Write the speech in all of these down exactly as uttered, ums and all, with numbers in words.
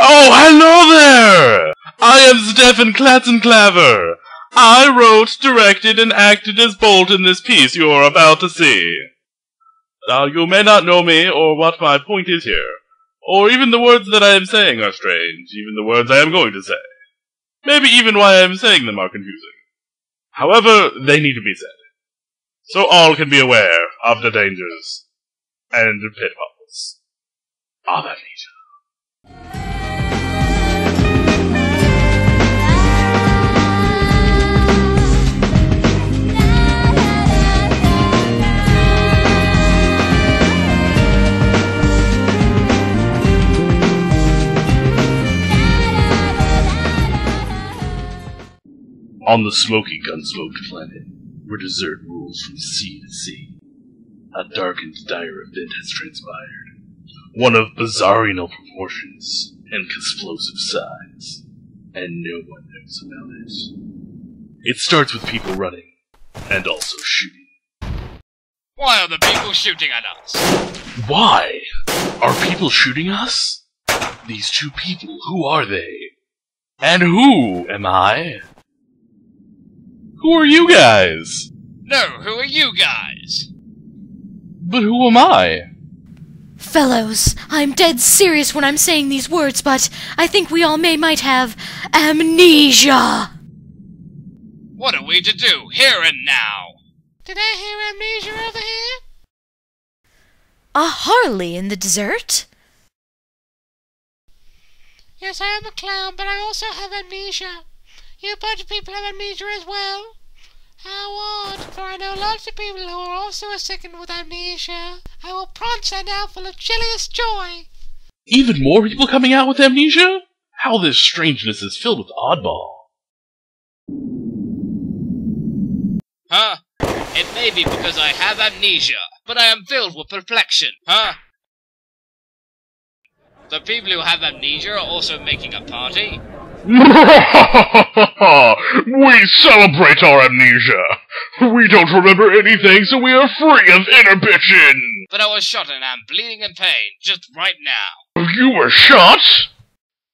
Oh, hello there! I am Stephen Katzenklaivier. I wrote, directed, and acted as Bolt in this piece you are about to see. Now, you may not know me or what my point is here, or even the words that I am saying are strange, even the words I am going to say. Maybe even why I am saying them are confusing. However, they need to be said, so all can be aware of the dangers and pitfalls of amnesia. On the smoky, gun-smoked planet, where desert rules from sea to sea, a dark and dire event has transpired, one of bizarro proportions and explosive size, and no one knows about it. It starts with people running, and also shooting. Why are the people shooting at us? Why? Are people shooting us? These two people, who are they? And who am I? Who are you guys? No, who are you guys? But who am I? Fellows, I'm dead serious when I'm saying these words, but I think we all may might have amnesia. What are we to do, here and now? Did I hear amnesia over here? A Harley in the desert? Yes, I am a clown, but I also have amnesia. You bunch of people have amnesia as well. How odd, for I know lots of people who are also sickened with amnesia. I will prance her now full of joyous joy. Even more people coming out with amnesia? How this strangeness is filled with oddball. Huh? It may be because I have amnesia, but I am filled with perplexion. Huh? The people who have amnesia are also making a party. We celebrate our amnesia! We don't remember anything, so we are free of inhibition! But I was shot and I'm bleeding in pain, just right now. You were shot?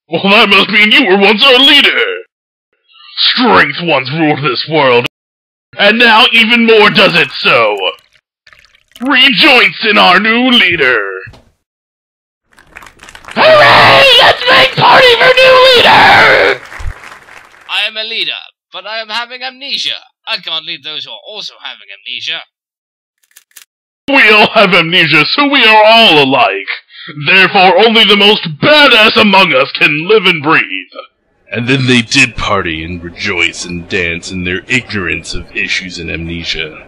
Well, that must mean you were once our leader! Strength once ruled this world, and now even more does it so! Rejoice in our new leader! Hooray! Let's make party for new leader! I am a leader, but I am having amnesia. I can't lead those who are also having amnesia. We all have amnesia, so we are all alike. Therefore, only the most badass among us can live and breathe. And then they did party and rejoice and dance in their ignorance of issues and amnesia.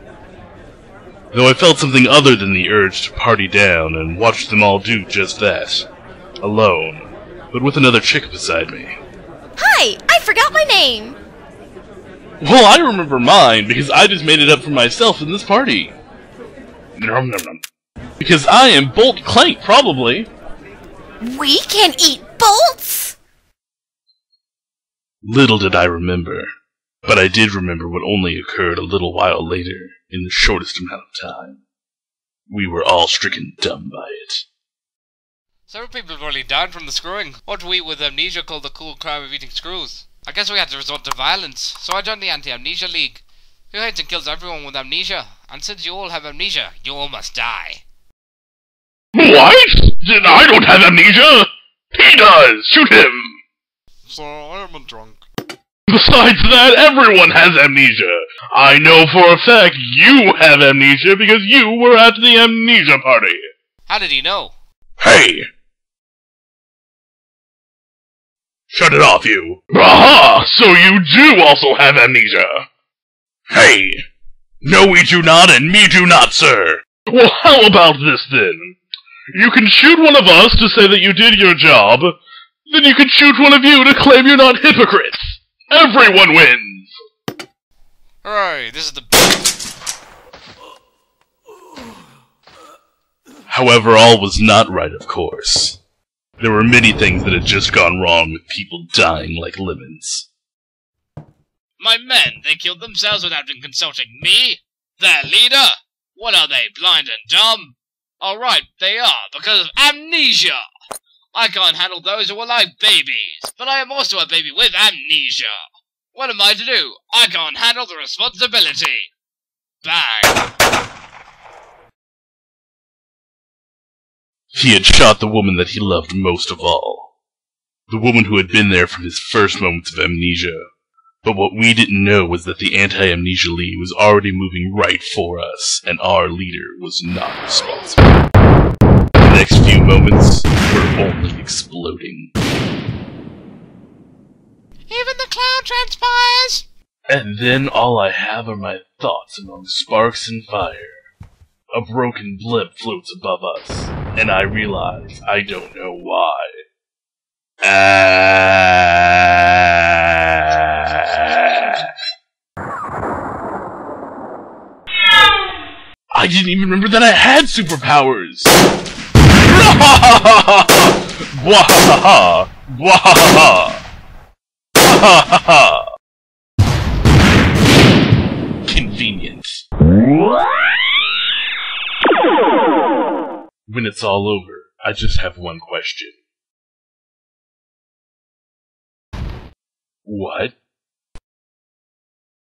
Though I felt something other than the urge to party down and watched them all do just that. Alone, but with another chick beside me. Hi! I forgot my name! Well, I remember mine, because I just made it up for myself in this party. Nom nom nom. Because I am Bolt Clank, probably. We can eat bolts? Little did I remember, but I did remember what only occurred a little while later, in the shortest amount of time. We were all stricken dumb by it. Several people have already died from the screwing. What we with amnesia call the cool crime of eating screws. I guess we had to resort to violence, so I joined the Anti-Amnesia League, who hates and kills everyone with amnesia. And since you all have amnesia, you all must die. What? Then I don't have amnesia! He does! Shoot him! Sorry, I'm a drunk. Besides that, everyone has amnesia! I know for a fact you have amnesia because you were at the amnesia party! How did he know? Hey! Shut it off, you! Aha! So you do also have amnesia! Hey! No, we do not, and me do not, sir! Well, how about this, then? You can shoot one of us to say that you did your job, then you can shoot one of you to claim you're not hypocrites! Everyone wins! Hooray, this is the best. However, all was not right, of course. There were many things that had just gone wrong with people dying like lemons. My men, they killed themselves without even consulting me? Their leader? What are they, blind and dumb? Alright, they are, because of amnesia! I can't handle those who are like babies, but I am also a baby with amnesia. What am I to do? I can't handle the responsibility. Bang. He had shot the woman that he loved most of all. The woman who had been there from his first moments of amnesia. But what we didn't know was that the Anti-Amnesia League was already moving right for us, and our leader was not responsible. The next few moments were only exploding. Even the cloud transpires! And then all I have are my thoughts among sparks and fire. A broken blimp floats above us, and I realize I don't know why. Ah. I didn't even remember that I had superpowers! Bwahaha! Bwahaha! Bwahaha! Convenience. When it's all over, I just have one question. What?